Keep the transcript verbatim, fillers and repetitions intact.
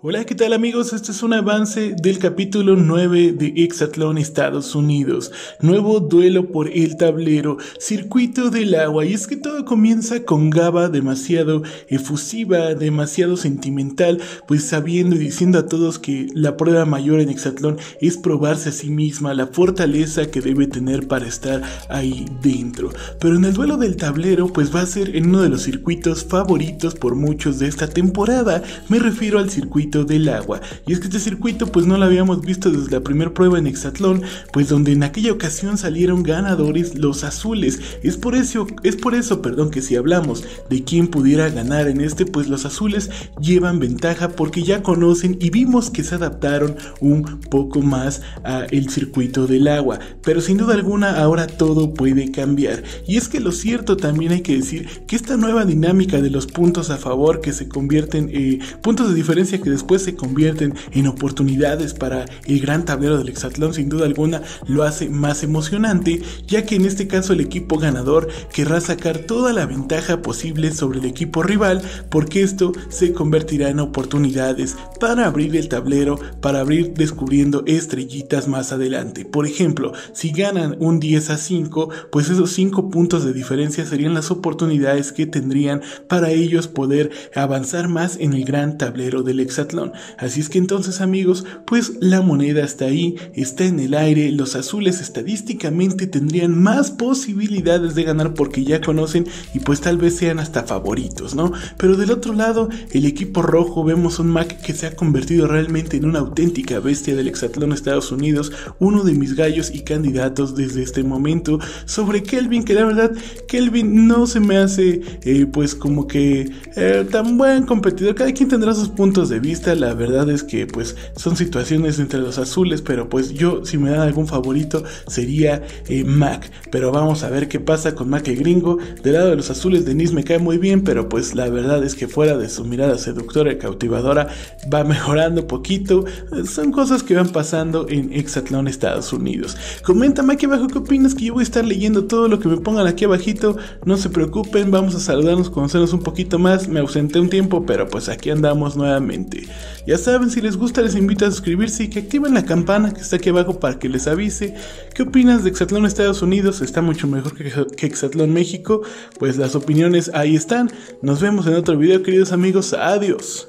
Hola, ¿qué tal amigos? Este es un avance del capítulo nueve de Exatlón Estados Unidos. Nuevo duelo por el tablero, circuito del agua. Y es que todo comienza con Gaba demasiado efusiva, demasiado sentimental, pues sabiendo y diciendo a todos que la prueba mayor en Exatlón es probarse a sí misma, la fortaleza que debe tener para estar ahí dentro. Pero en el duelo del tablero, pues va a ser en uno de los circuitos favoritos por muchos de esta temporada. Me refiero al circuito del agua. Y es que este circuito pues no lo habíamos visto desde la primera prueba en Exatlón, pues donde en aquella ocasión salieron ganadores los azules. Es por eso, es por eso perdón, que si hablamos de quién pudiera ganar en este, pues los azules llevan ventaja porque ya conocen y vimos que se adaptaron un poco más a el circuito del agua. Pero sin duda alguna ahora todo puede cambiar. Y es que lo cierto también hay que decir que esta nueva dinámica de los puntos a favor que se convierten eh, puntos de diferencia que después se convierten en oportunidades para el gran tablero del Exatlón, sin duda alguna lo hace más emocionante, ya que en este caso el equipo ganador querrá sacar toda la ventaja posible sobre el equipo rival, porque esto se convertirá en oportunidades para abrir el tablero, para abrir descubriendo estrellitas más adelante. Por ejemplo, si ganan un diez a cinco, pues esos cinco puntos de diferencia serían las oportunidades que tendrían para ellos poder avanzar más en el gran tablero del Exatlón. Así es que entonces amigos, pues la moneda está ahí, está en el aire. Los azules estadísticamente tendrían más posibilidades de ganar porque ya conocen y pues tal vez sean hasta favoritos, ¿no? Pero del otro lado, el equipo rojo, vemos un Mac que se ha convertido realmente en una auténtica bestia del Exatlón Estados Unidos, uno de mis gallos y candidatos desde este momento, sobre Kelvin, que la verdad Kelvin no se me hace eh, pues como que eh, tan buen competidor. Cada quien tendrá sus puntos de vista. La verdad es que pues son situaciones entre los azules, pero pues yo, si me dan algún favorito, sería eh, Mac, pero vamos a ver qué pasa con Mac el gringo. Del lado de los azules, Denise me cae muy bien, pero pues la verdad es que fuera de su mirada seductora y cautivadora, va mejorando poquito. Son cosas que van pasando en Exatlón Estados Unidos. Coméntame aquí abajo qué opinas, que yo voy a estar leyendo todo lo que me pongan aquí abajito. No se preocupen, vamos a saludarnos, conocernos un poquito más. Me ausenté un tiempo, pero pues aquí andamos nuevamente. Ya saben, si les gusta les invito a suscribirse y que activen la campana que está aquí abajo para que les avise. ¿Qué opinas de Exatlón Estados Unidos? Está mucho mejor que Exatlón México. Pues las opiniones ahí están. Nos vemos en otro video, queridos amigos. Adiós.